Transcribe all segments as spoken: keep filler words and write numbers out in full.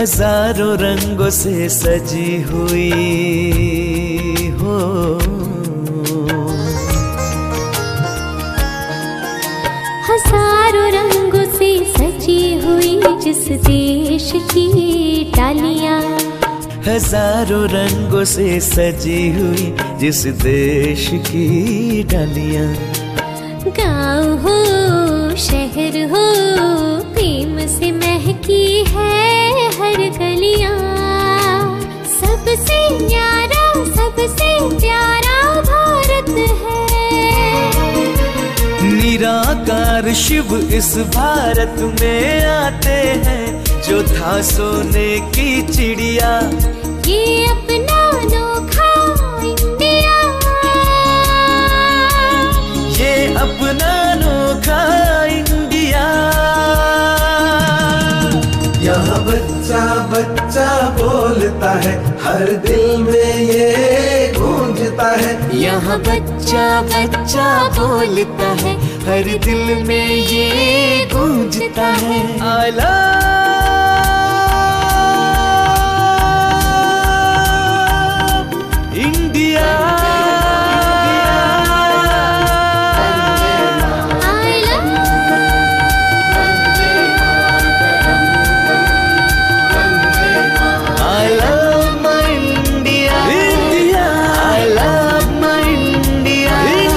हजारों रंगों से सजी हुई हो। हजारों रंगों से सजी हुई जिस देश की डालियां, हजारों रंगों से सजी हुई जिस देश की डालियां। गाँव हो शहर हो प्रेम से महकी है हर गलियां। सबसे न्यारा सबसे प्यारा भारत है, निराकार शिव इस भारत में आते हैं। जो था सोने की चिड़िया ये अपना अनोखा इंडिया, ये अपना अनोखा इंडिया। यहाँ बच्चा बच्चा बोलता है, हर दिल में ये गूंजता है। यहाँ बच्चा बच्चा बोलता है, हर दिल में ये गूंजता है। I love India, I love, I love my India, India, I love my India, India.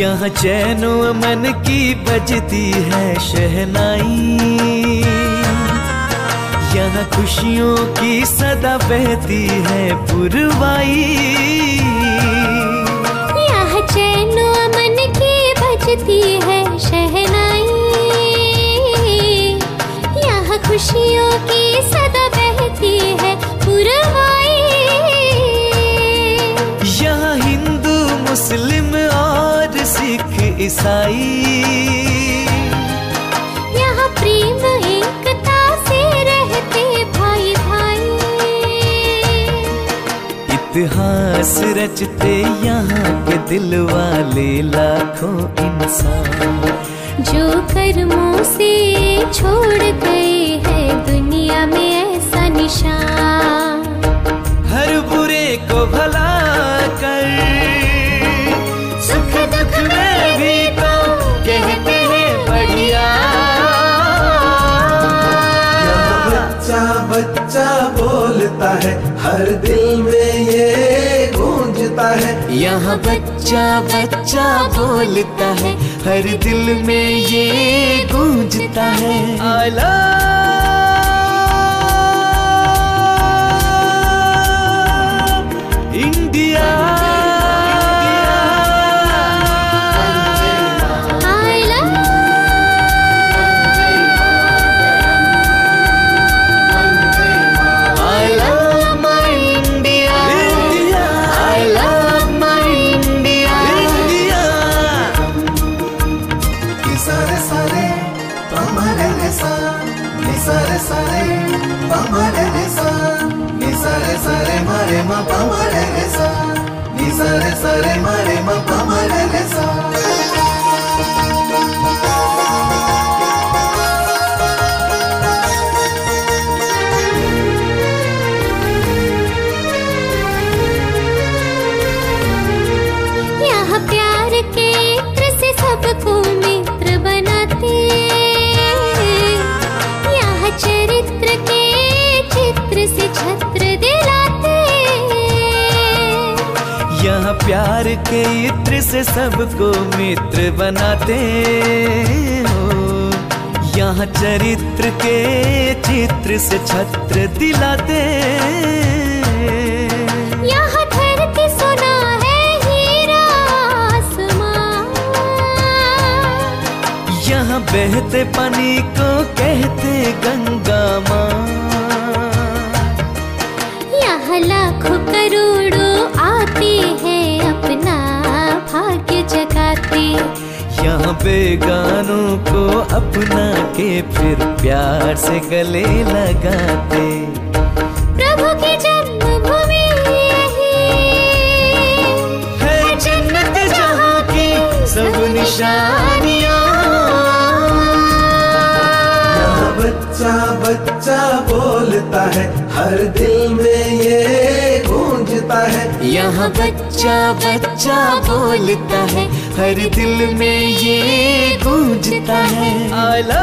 यहाँ चैनो अमन की बजती है शहनाई, यहाँ खुशियों की सदा बहती है पुरवाई। यहाँ चैनो अमन की बजती है शहनाई, यहाँ खुशियों की सदा बहती है पुरवाई। यहाँ हिंदू मुस्लिम सिख ईसाई, यहाँ प्रेम एकता से रहते भाई भाई। इतिहास रचते यहाँ के दिल वाले लाखों इंसान, जो कर्मों से छोड़ गए हैं दुनिया में ऐसा निशान। हर बुरे को भला कर कहते हैं बढ़िया। यहाँ बच्चा बच्चा बोलता है, हर दिल में ये गूंजता है। यहाँ बच्चा बच्चा बोलता है, हर दिल में ये गूंजता है। I love India, sare sare mare ma pa mare le sa। यहाँ प्यार के इत्र से सबको मित्र बनाते, यहाँ चरित्र के चित्र से छत्र दिलाते। यहाँ प्यार के इत्र से सबको मित्र बनाते हो, यहाँ चरित्र के चित्र से छत्र दिलाते। यहाँ धरती सोना है हीरा आसमां, यहाँ बहते पानी को कहते गंगा माँ। यहाँ लाखों करोड़ों आते हैं अपना भाग्य जगाते, यहाँ बेगानों को अपना के फिर प्यार से गले लगाते। प्रभु की जन्मभूमि है जन्नत जहाँ की सब निशानियाँ। बच्चा बच्चा बोलता है हर दिल में ये गूंजता है, यहाँ बच्चा बच्चा बोलता है हर दिल में ये गूंजता है। आला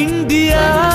इंडिया।